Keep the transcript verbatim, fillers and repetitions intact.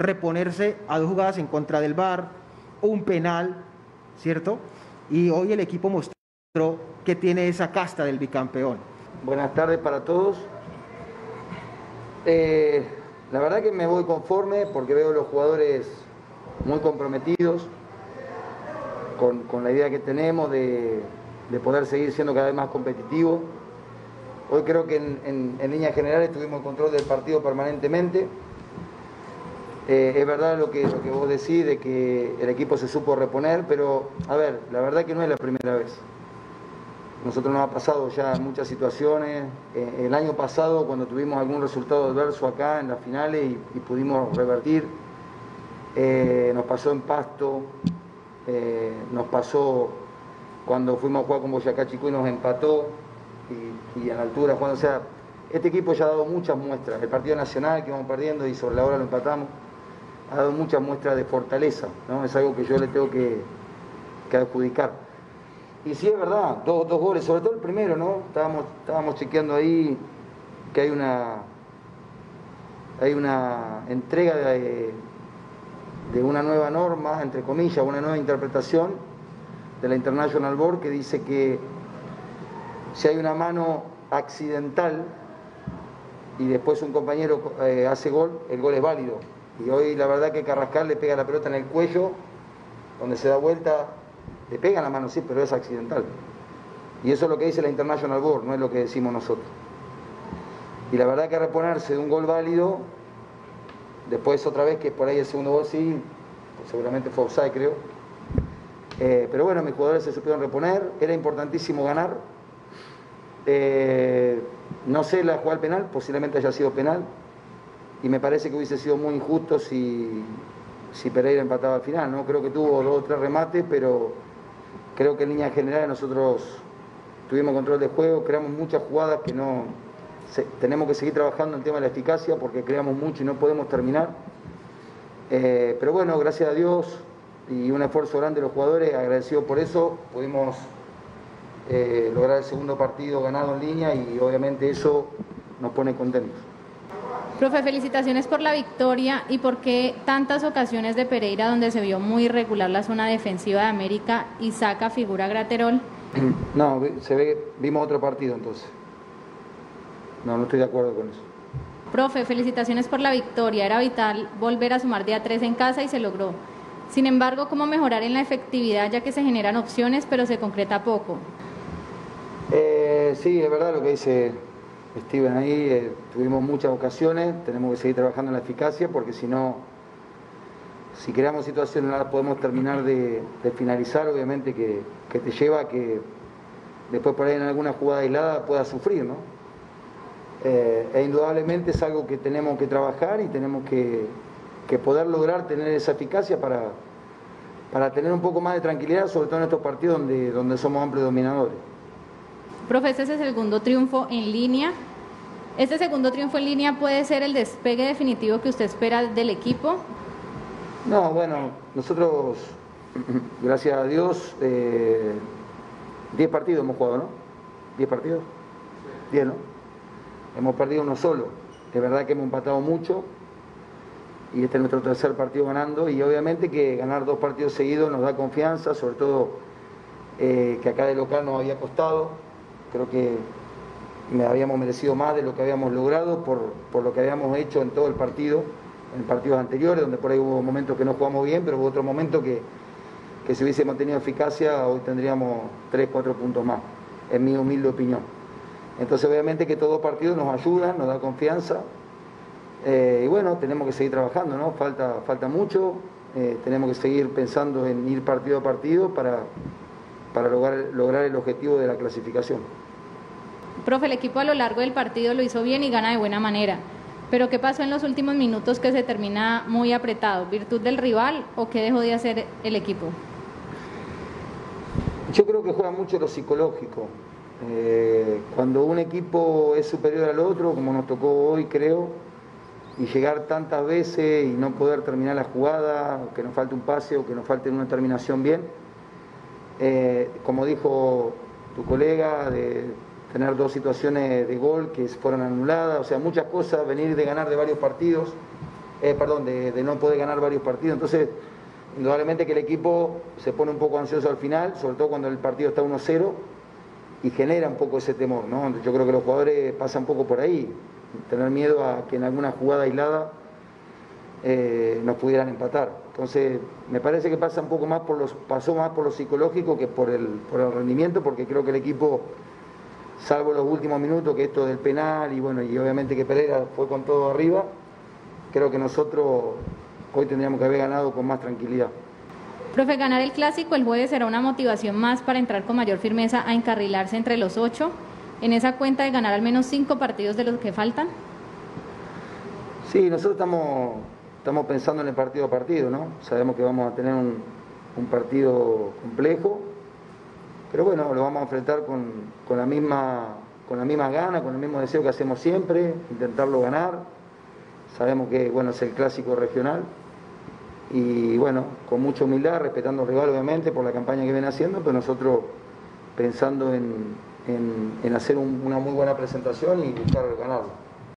reponerse a dos jugadas en contra del V A R, un penal, ¿cierto? Y hoy el equipo mostró que tiene esa casta del bicampeón. Buenas tardes para todos. Eh, la verdad que me voy conforme porque veo los jugadores muy comprometidos con, con la idea que tenemos de, de poder seguir siendo cada vez más competitivos. Hoy creo que en, en, en líneas generales tuvimos el control del partido permanentemente. Eh, es verdad lo que, lo que vos decís, de que el equipo se supo reponer, pero a ver, la verdad que no es la primera vez. Nosotros nos ha pasado ya muchas situaciones. Eh, el año pasado, cuando tuvimos algún resultado adverso acá en las finales y, y pudimos revertir, eh, nos pasó en Pasto, eh, nos pasó cuando fuimos a jugar con Boyacá Chicó y nos empató, y, y en altura jugando. O sea, este equipo ya ha dado muchas muestras. El partido nacional que vamos perdiendo y sobre la hora lo empatamos, ha dado muchas muestras de fortaleza, ¿no? Es algo que yo le tengo que, que adjudicar. Y sí, es verdad, dos, dos goles, sobre todo el primero, ¿no? Estábamos, estábamos chequeando ahí que hay una, hay una entrega de, de una nueva norma, entre comillas, una nueva interpretación de la International Board que dice que si hay una mano accidental y después un compañero eh, hace gol, el gol es válido. Y hoy la verdad que Carrascal le pega la pelota en el cuello, donde se da vuelta. Le pegan la mano, sí, pero es accidental. Y eso es lo que dice la International Board, no es lo que decimos nosotros. Y la verdad que reponerse de un gol válido, después otra vez que por ahí el segundo gol sí, pues seguramente fue offside, creo. Eh, pero bueno, mis jugadores se supieron reponer, era importantísimo ganar. Eh, no sé la jugada penal, posiblemente haya sido penal. Y me parece que hubiese sido muy injusto si, si Pereira empataba al final, ¿no? Creo que tuvo dos o tres remates, pero creo que en líneas generales nosotros tuvimos control de juego, creamos muchas jugadas que no... Se, tenemos que seguir trabajando en el tema de la eficacia porque creamos mucho y no podemos terminar. Eh, pero bueno, gracias a Dios y un esfuerzo grande de los jugadores, agradecido por eso, pudimos eh, lograr el segundo partido ganado en línea y obviamente eso nos pone contentos. Profe, felicitaciones por la victoria y porque tantas ocasiones de Pereira donde se vio muy irregular la zona defensiva de América y saca figura Graterol. No, se ve, vimos otro partido entonces. No, no estoy de acuerdo con eso. Profe, felicitaciones por la victoria. Era vital volver a sumar día tres en casa y se logró. Sin embargo, ¿cómo mejorar en la efectividad ya que se generan opciones pero se concreta poco? Eh, sí, es verdad lo que dice Steven ahí, eh, tuvimos muchas ocasiones, tenemos que seguir trabajando en la eficacia porque si no, si creamos situaciones no las podemos terminar de, de finalizar, obviamente que, que te lleva a que después por ahí en alguna jugada aislada puedas sufrir, ¿no? Eh, e indudablemente es algo que tenemos que trabajar y tenemos que, que poder lograr tener esa eficacia para, para tener un poco más de tranquilidad, sobre todo en estos partidos donde, donde somos amplios dominadores. Profe, este segundo triunfo en línea, ¿este segundo triunfo en línea puede ser el despegue definitivo que usted espera del equipo? No, bueno, nosotros, gracias a Dios, eh, diez partidos hemos jugado, ¿no? ¿diez partidos? diez, ¿no? Hemos perdido uno solo. De verdad que hemos empatado mucho y este es nuestro tercer partido ganando y obviamente que ganar dos partidos seguidos nos da confianza, sobre todo eh, que acá de local nos había costado. Creo que habíamos merecido más de lo que habíamos logrado por, por lo que habíamos hecho en todo el partido, en partidos anteriores, donde por ahí hubo momentos que no jugamos bien, pero hubo otro momento que, que si hubiésemos tenido eficacia, hoy tendríamos tres, cuatro puntos más, en mi humilde opinión. Entonces obviamente que todos los partidos nos ayudan, nos da confianza, eh, y bueno, tenemos que seguir trabajando, ¿no? Falta, falta mucho, eh, tenemos que seguir pensando en ir partido a partido para... para lograr, lograr el objetivo de la clasificación. Profe, el equipo a lo largo del partido lo hizo bien y gana de buena manera, pero ¿qué pasó en los últimos minutos que se termina muy apretado? ¿Virtud del rival o qué dejó de hacer el equipo? Yo creo que juega mucho lo psicológico. Eh, cuando un equipo es superior al otro, como nos tocó hoy creo, y llegar tantas veces y no poder terminar la jugada, o que nos falte un pase o que nos falte una terminación bien, Eh, como dijo tu colega, de tener dos situaciones de gol que fueron anuladas, o sea, muchas cosas, venir de ganar de varios partidos eh, perdón, de, de no poder ganar varios partidos. Entonces, indudablemente que el equipo se pone un poco ansioso al final, sobre todo cuando el partido está uno cero, y genera un poco ese temor, ¿no? Yo creo que los jugadores pasan un poco por ahí, tener miedo a que en alguna jugada aislada eh, nos pudieran empatar. Entonces, me parece que pasa un poco más por los, pasó más por lo psicológico que por el, por el rendimiento, porque creo que el equipo, salvo los últimos minutos, que esto del penal y bueno, y obviamente que Pereira fue con todo arriba, creo que nosotros hoy tendríamos que haber ganado con más tranquilidad. Profe, ganar el Clásico el jueves será una motivación más para entrar con mayor firmeza a encarrilarse entre los ocho, en esa cuenta de ganar al menos cinco partidos de los que faltan. Sí, nosotros estamos, estamos pensando en el partido a partido, ¿no? Sabemos que vamos a tener un, un partido complejo, pero bueno, lo vamos a enfrentar con, con la misma, con la misma gana, con el mismo deseo que hacemos siempre, intentarlo ganar. Sabemos que, bueno, es el Clásico regional. Y bueno, con mucha humildad, respetando al rival obviamente por la campaña que viene haciendo, pero nosotros pensando en, en, en hacer un, una muy buena presentación y buscar ganarlo.